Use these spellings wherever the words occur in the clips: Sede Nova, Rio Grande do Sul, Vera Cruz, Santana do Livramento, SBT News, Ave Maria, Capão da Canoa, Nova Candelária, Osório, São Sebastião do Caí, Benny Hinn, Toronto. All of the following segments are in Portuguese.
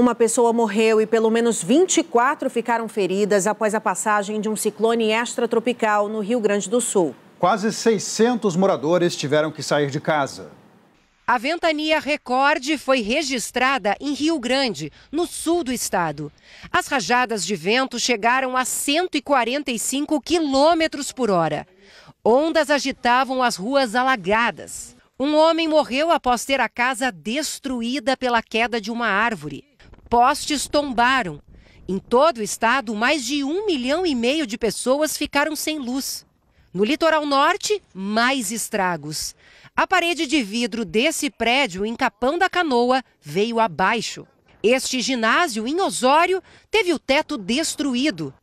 Uma pessoa morreu e pelo menos 24 ficaram feridas após a passagem de um ciclone extratropical no Rio Grande do Sul. Quase 600 moradores tiveram que sair de casa. A ventania recorde foi registrada em Rio Grande, no sul do estado. As rajadas de vento chegaram a 145 quilômetros por hora. Ondas agitavam as ruas alagadas. Um homem morreu após ter a casa destruída pela queda de uma árvore. Postes tombaram. Em todo o estado, mais de 1,5 milhão de pessoas ficaram sem luz. No litoral norte, mais estragos. A parede de vidro desse prédio em Capão da Canoa veio abaixo. Este ginásio, em Osório, teve o teto destruído.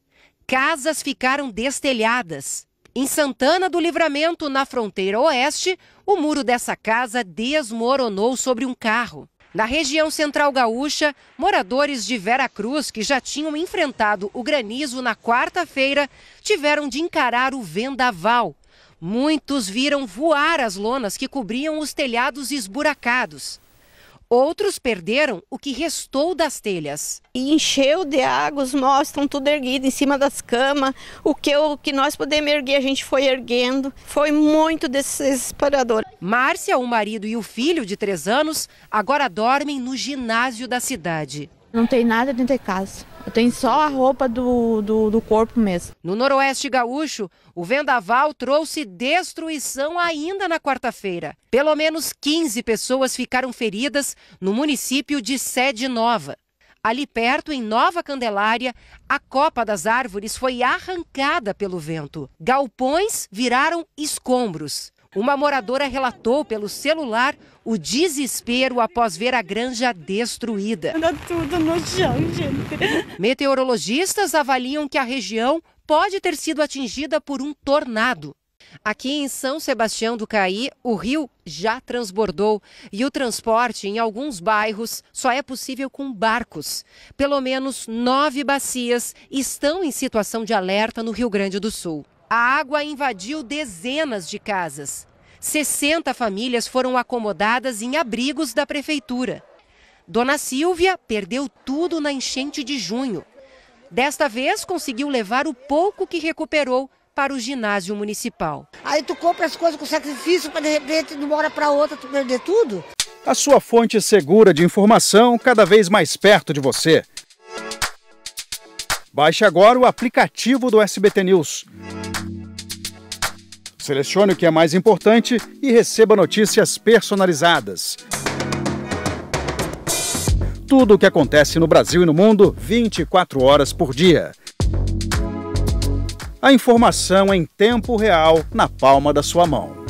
Casas ficaram destelhadas. Em Santana do Livramento, na fronteira oeste, o muro dessa casa desmoronou sobre um carro. Na região central gaúcha, moradores de Vera Cruz, que já tinham enfrentado o granizo na quarta-feira, tiveram de encarar o vendaval. Muitos viram voar as lonas que cobriam os telhados esburacados. Outros perderam o que restou das telhas. E encheu de água, os móveis estão tudo erguido em cima das camas. O que nós podemos erguer, a gente foi erguendo. Foi muito desesperador. Márcia, o marido e o filho de 3 anos, agora dormem no ginásio da cidade. Não tem nada dentro de casa, tem só a roupa do corpo mesmo. No noroeste gaúcho, o vendaval trouxe destruição ainda na quarta-feira. Pelo menos 15 pessoas ficaram feridas no município de Sede Nova. Ali perto, em Nova Candelária, a copa das árvores foi arrancada pelo vento. Galpões viraram escombros. Uma moradora relatou pelo celular o desespero após ver a granja destruída. Anda tudo no chão, gente. Meteorologistas avaliam que a região pode ter sido atingida por um tornado. Aqui em São Sebastião do Caí, o rio já transbordou e o transporte em alguns bairros só é possível com barcos. Pelo menos 9 bacias estão em situação de alerta no Rio Grande do Sul. A água invadiu dezenas de casas. 60 famílias foram acomodadas em abrigos da prefeitura. Dona Silvia perdeu tudo na enchente de junho. Desta vez, conseguiu levar o pouco que recuperou para o ginásio municipal. Aí tu compra as coisas com sacrifício para, de repente, de uma hora para outra, tu perder tudo. A sua fonte segura de informação cada vez mais perto de você. Baixe agora o aplicativo do SBT News. Selecione o que é mais importante e receba notícias personalizadas. Tudo o que acontece no Brasil e no mundo, 24 horas por dia. A informação em tempo real, na palma da sua mão.